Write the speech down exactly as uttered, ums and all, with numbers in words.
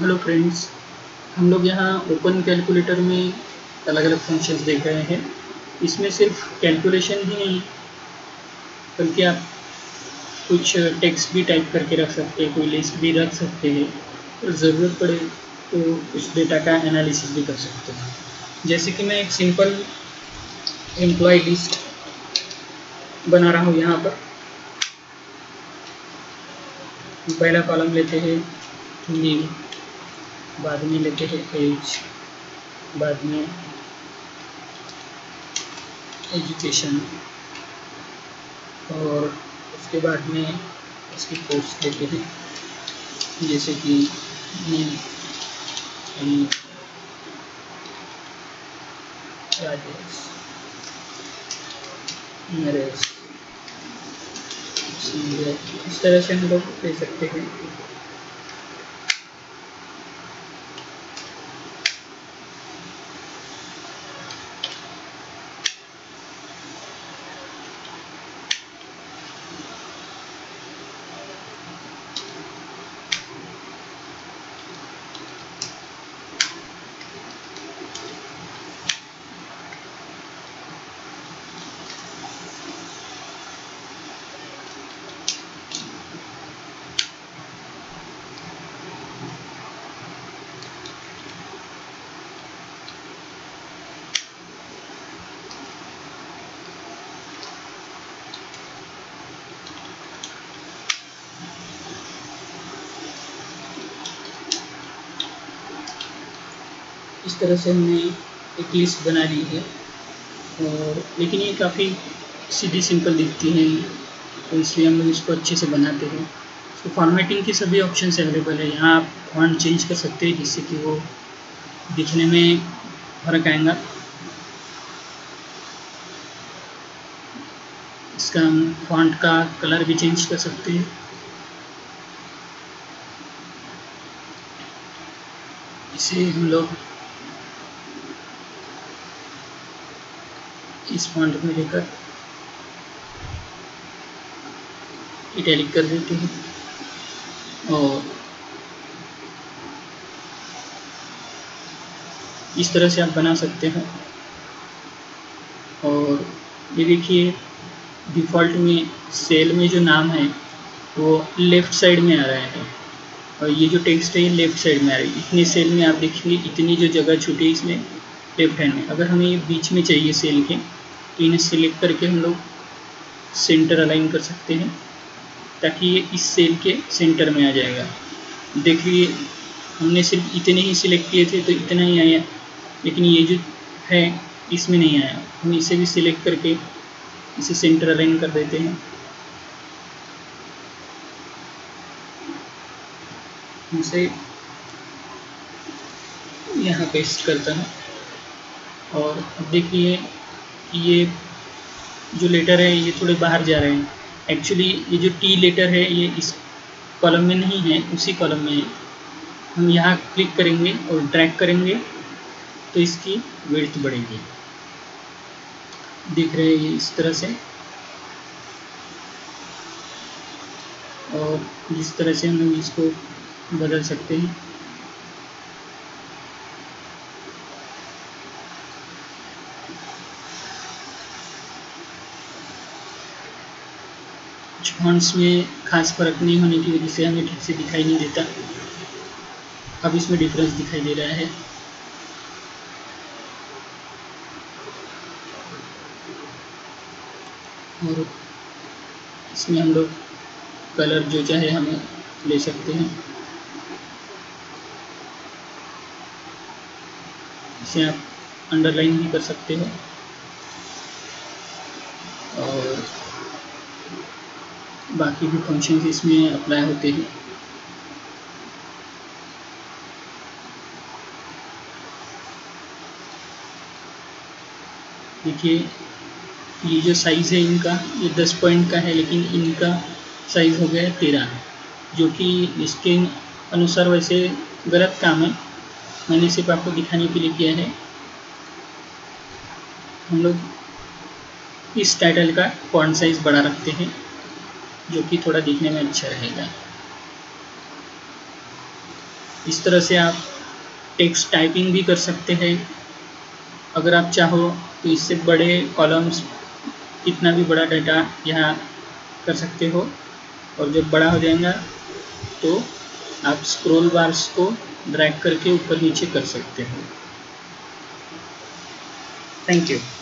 Hello friends, हम लोग यहाँ ओपन कैलकुलेटर में अलग अलग फंक्शंस देख रहे हैं। इसमें सिर्फ कैलकुलेशन ही नहीं बल्कि आप कुछ टेक्स्ट भी टाइप करके रख सकते हैं, कोई लिस्ट भी रख सकते हैं और ज़रूरत पड़े तो उस डेटा का एनालिसिस भी कर सकते हैं। जैसे कि मैं एक सिंपल एम्प्लॉय लिस्ट बना रहा हूँ। यहाँ पर पहला कॉलम लेते हैं नेम, बाद में लेते हैं एज, बाद में एजुकेशन और उसके बाद में इसकी पोस्ट लेते हैं, जैसे कि नेम राजेश, नरेश, इस तरह से हम लोग ले सकते हैं। इस तरह से हमने एक लिस्ट बना ली है और लेकिन ये काफ़ी सीधी सिंपल दिखती है तो इसलिए हम लोग इसको अच्छे से बनाते हैं। तो फॉर्मेटिंग के सभी ऑप्शन अवेलेबल है। यहाँ आप फॉन्ट चेंज कर सकते हैं जिससे कि वो दिखने में फ़र्क आएगा। इसका हम फॉन्ट का कलर भी चेंज कर सकते हैं। इसे हम लोग इस फॉन्ट में लेकर इटैलिक कर देते हैं और इस तरह से आप बना सकते हैं। और ये देखिए डिफ़ॉल्ट में सेल में जो नाम है वो लेफ़्ट साइड में आ रहा है और ये जो टेक्स्ट है ये लेफ़्ट साइड में आ रही है। इतनी सेल में आप देखेंगे इतनी जो जगह छुटी है इसमें लेफ्ट हैंड में। अगर हमें ये बीच में चाहिए सेल के तो इन्हें सेलेक्ट करके हम लोग सेंटर अलाइन कर सकते हैं ताकि ये इस सेल के सेंटर में आ जाएगा। देखिए हमने सिर्फ इतने ही सिलेक्ट किए थे तो इतना ही आया, लेकिन ये जो है इसमें नहीं आया। हम इसे भी सिलेक्ट करके इसे सेंटर अलाइन कर देते हैं। इसे यहाँ पेस्ट करता हूँ और देखिए ये जो लेटर है ये थोड़े बाहर जा रहे हैं। एक्चुअली ये जो टी लेटर है ये इस कॉलम में नहीं है, उसी कॉलम में है। हम यहाँ क्लिक करेंगे और ड्रैग करेंगे तो इसकी विड्थ बढ़ेगी। दिख रहे हैं इस तरह से। और इस तरह से हम लोग इसको बदल सकते हैं। फॉन्ट्स में खास फर्क नहीं होने की वजह से हमें ठीक से दिखाई नहीं देता। अब इसमें डिफरेंस दिखाई दे रहा है। और इसमें हम लोग कलर जो चाहे हमें ले सकते हैं। इसे आप अंडरलाइन भी कर सकते हो और बाकी भी फंक्शंस इसमें अप्लाई होते हैं। देखिए ये जो साइज़ है इनका ये दस पॉइंट का है, लेकिन इनका साइज़ हो गया है तेरह, जो कि इसके अनुसार वैसे गलत काम है। मैंने सिर्फ आपको दिखाने के लिए किया है। हम लोग इस टाइटल का फॉन्ट साइज़ बड़ा रखते हैं जो कि थोड़ा दिखने में अच्छा रहेगा। इस तरह से आप टेक्स्ट टाइपिंग भी कर सकते हैं। अगर आप चाहो तो इससे बड़े कॉलम्स, कितना भी बड़ा डाटा यहाँ कर सकते हो, और जब बड़ा हो जाएगा तो आप स्क्रॉल बार्स को ड्रैग करके ऊपर नीचे कर सकते हो। Thank you.